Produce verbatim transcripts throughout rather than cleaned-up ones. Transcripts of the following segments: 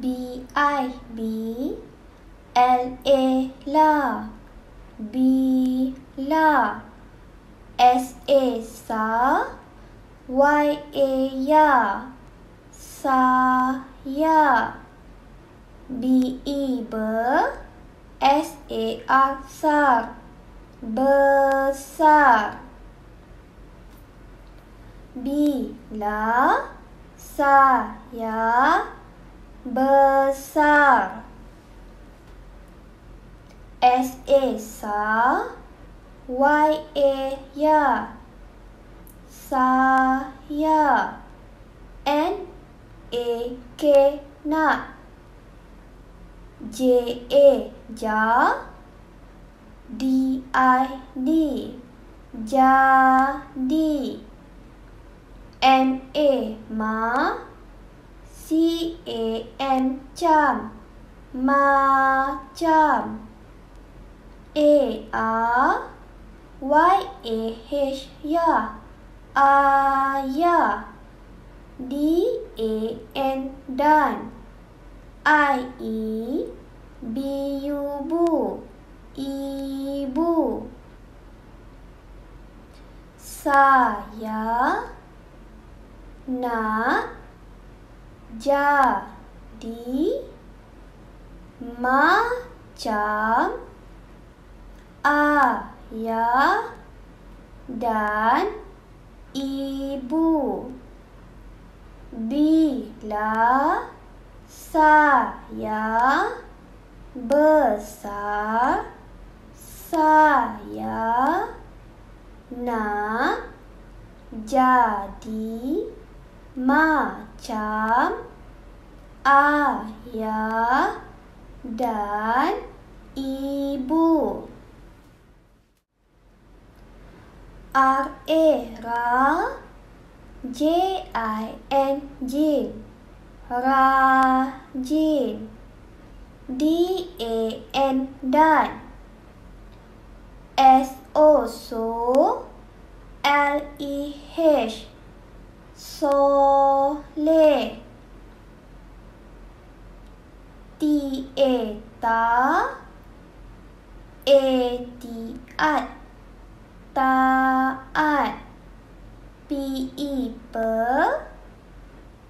B I B L A la B la S A sa Y A ya sa ya B E ber S A R sa besar Bila saya besar S A sa Y A ya saya N A K na J A ja D I D jadi M A ma C A M cham ma cham A A Y A H ya a ya D A N dan I E B U bu ibu saya nak jadi macam ayah dan ibu bila saya besar saya nak jadi macam ayah dan ibu. R A ra J I N jin rajin D A N dan S O so L E H soleh ti e ta e ti at ta at p e per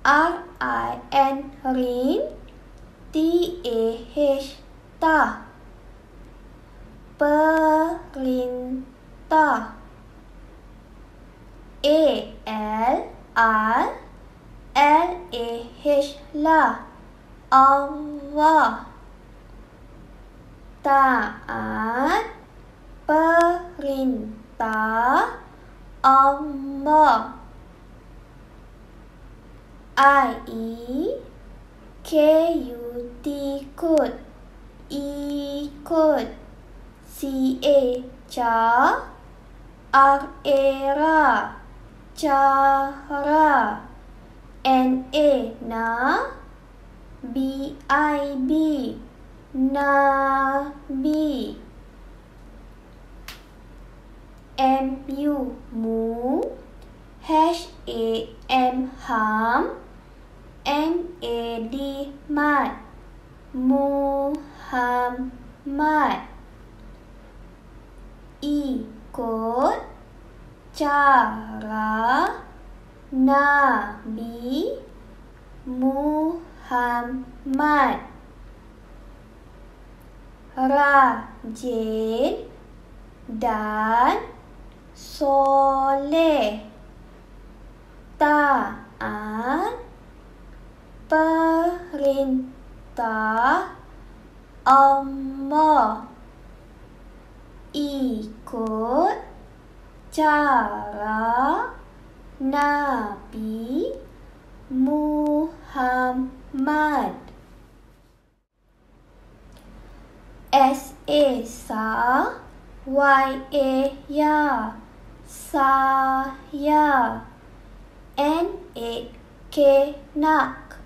r i n rin t e h ta perintah e l Al L A H la Allah taat perintah Allah I E K U T ikut ikut C A ca R A ra cara N A na B I B na B M U mu H A M ham M A D mad Muhammad ikut cara Nabi Muhammad rajin dan soleh taat perintah Allah ikut cara Nabi Muhammad S A sa Y A ya saya N A K nak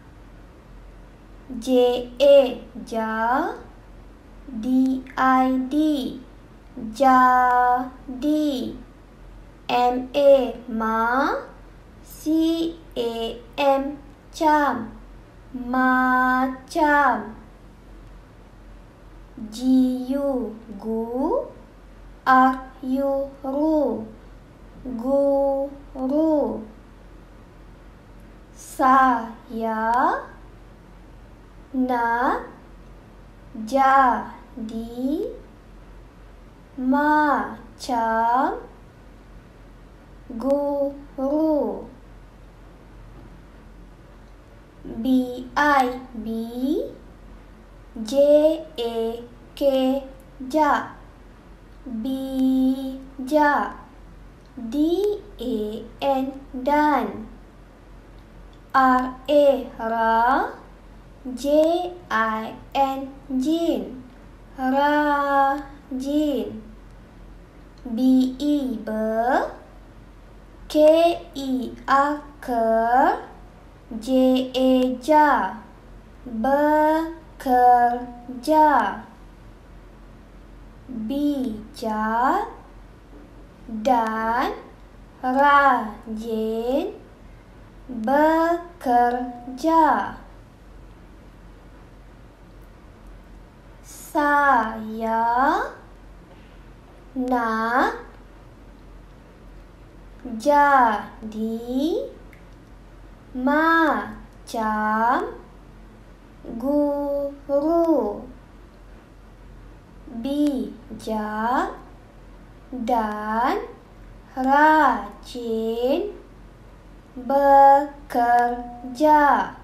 J A ja D I D jadi M A ma C A M cham macam, jiu gu, ayu ru, guru. Saya nak jadi macam guru. B I B J A K ja, bija. D A N dan. R A ra. J I N jin. Ra jin. B E ber. K I A ker. J A ja. Bekerja. Bijak dan rajin bekerja. Saya nak jadi macam guru. Bijak dan rajin bekerja.